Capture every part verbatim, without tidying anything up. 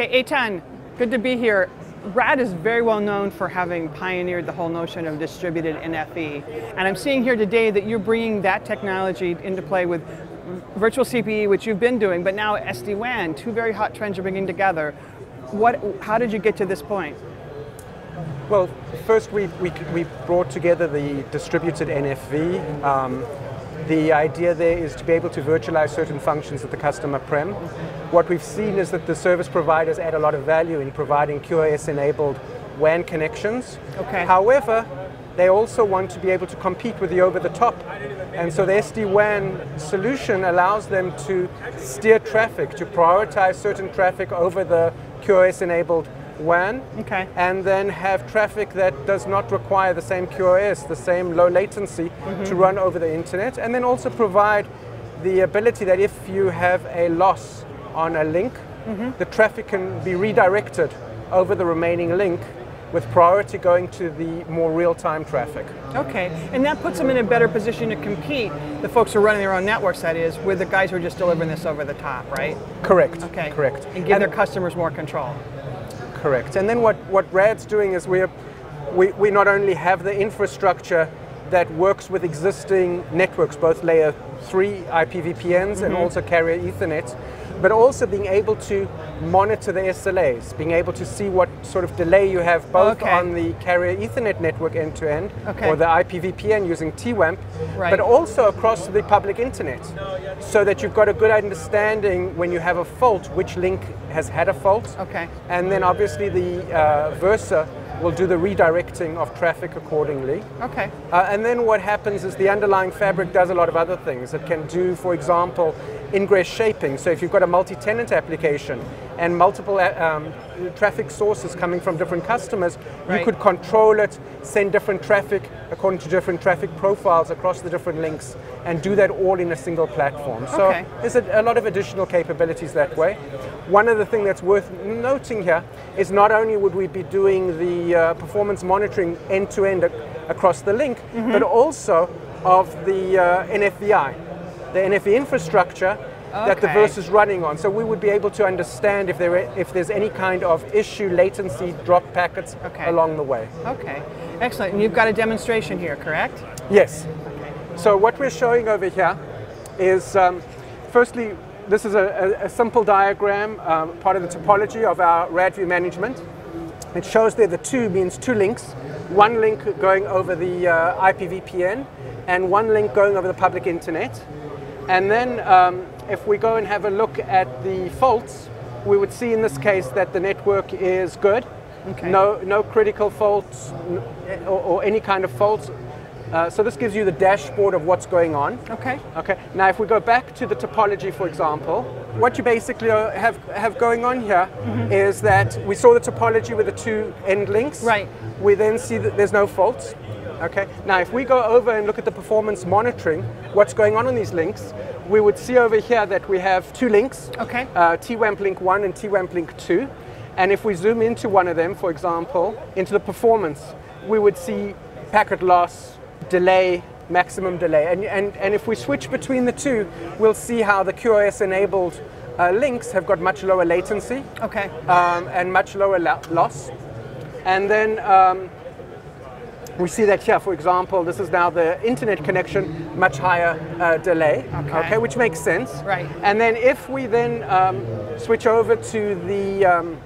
Okay, Eitan, good to be here. Rad is very well known for having pioneered the whole notion of distributed N F V. And I'm seeing here today that you're bringing that technology into play with virtual C P E, which you've been doing, but now S D WAN, two very hot trends you're bringing together. What, how did you get to this point? Well, first we, we, we brought together the distributed N F V. Um, the idea there is to be able to virtualize certain functions at the customer prem. What we've seen is that the service providers add a lot of value in providing Q o S-enabled WAN connections. Okay. However, they also want to be able to compete with the over-the-top. And so the S D WAN solution allows them to steer traffic, to prioritize certain traffic over the Q o S-enabled WAN, okay. And then have traffic that does not require the same Q o S, the same low latency mm-hmm. to run over the internet, and then also provide the ability that if you have a loss on a link, mm-hmm. the traffic can be redirected over the remaining link, with priority going to the more real-time traffic. Okay, and that puts them in a better position to compete, the folks who are running their own networks, that is, with the guys who are just delivering this over the top, right? Correct, okay. Correct. And give and their customers more control. Correct, and then what, what Rad's doing is we're, we, we not only have the infrastructure that works with existing networks, both layer three I P V P Ns mm-hmm. and also carrier Ethernet, but also being able to monitor the S L As, being able to see what sort of delay you have both okay. on the carrier Ethernet network end-to-end, -end, okay. or the I P V P N using T WAMP, right. but also across the public internet, so that you've got a good understanding when you have a fault, which link has had a fault, okay. and then obviously the uh, Versa will do the redirecting of traffic accordingly. Okay. Uh, and then what happens is the underlying fabric does a lot of other things. It can do, for example, ingress shaping. So if you've got a multi-tenant application and multiple um, traffic sources coming from different customers, right. you could control it, send different traffic according to different traffic profiles across the different links, and do that all in a single platform. So okay. there's a, a lot of additional capabilities that way. One other thing that's worth noting here is not only would we be doing the uh, performance monitoring end-to-end ac across the link, mm-hmm. but also of the uh, N F V I, the N F V infrastructure okay. that the Versa is running on. So we would be able to understand if, there, if there's any kind of issue, latency, drop packets okay. along the way. Okay, excellent. And you've got a demonstration here, correct? Yes. Okay. So what we're showing over here is, um, firstly, this is a, a simple diagram, um, part of the topology of our RadView management. It shows there the two means two links, one link going over the uh, I P V P N and one link going over the public internet. And then um, if we go and have a look at the faults, we would see in this case that the network is good, okay. no, no critical faults or, or any kind of faults. Uh, so this gives you the dashboard of what's going on. Okay. Okay. Now if we go back to the topology, for example, what you basically have, have going on here mm-hmm. is that we saw the topology with the two end links. Right. We then see that there's no faults. Okay. Now if we go over and look at the performance monitoring, what's going on on these links, we would see over here that we have two links. Okay. Uh, T WAMP link one and T WAMP link two. And if we zoom into one of them, for example, into the performance, we would see packet loss, delay, maximum delay. And, and, and if we switch between the two, we'll see how the Q o S-enabled uh, links have got much lower latency okay. um, and much lower lo loss. And then um, we see that here, for example, this is now the internet connection, much higher uh, delay, okay. okay, which makes sense. Right. And then if we then um, switch over to the, um,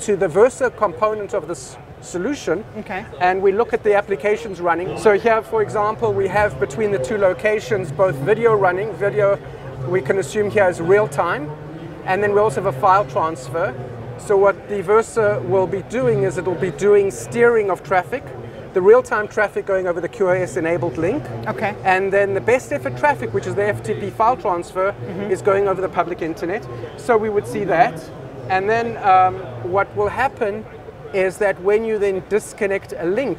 to the Versa component of this solution okay. and we look at the applications running. So here, for example, we have between the two locations both video running, video we can assume here is real time, and then we also have a file transfer. So what the Versa will be doing is it will be doing steering of traffic, the real-time traffic going over the Q o S-enabled link, okay. and then the best effort traffic, which is the F T P file transfer, mm-hmm. is going over the public internet. So we would see that, and then um, what will happen is that when you then disconnect a link,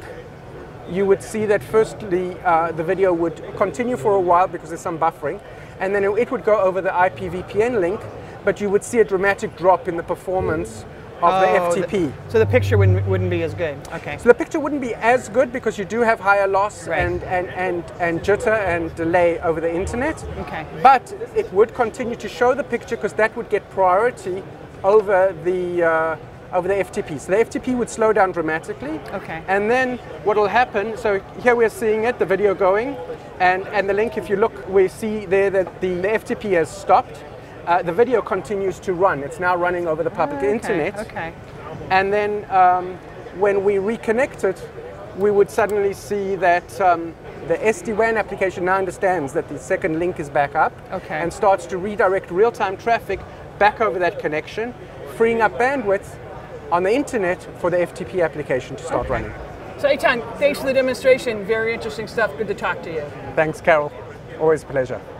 you would see that firstly uh, the video would continue for a while because there's some buffering, and then it would go over the I P V P N link, but you would see a dramatic drop in the performance of oh, the F T P. The, so the picture wouldn't, wouldn't be as good, okay. So the picture wouldn't be as good because you do have higher loss right. and, and, and, and jitter and delay over the internet, okay. but it would continue to show the picture because that would get priority over the uh, over the F T P. So the F T P would slow down dramatically. Okay. And then what will happen, so here we're seeing it, the video going, and, and the link, if you look, we see there that the, the F T P has stopped. Uh, the video continues to run. It's now running over the public oh, okay. internet. Okay. And then um, when we reconnect it, we would suddenly see that um, the S D WAN application now understands that the second link is back up okay. and starts to redirect real-time traffic back over that connection, freeing up bandwidth on the internet for the F T P application to start okay. running. So Eitan, thanks for the demonstration. Very interesting stuff. Good to talk to you. Thanks, Carol. Always a pleasure.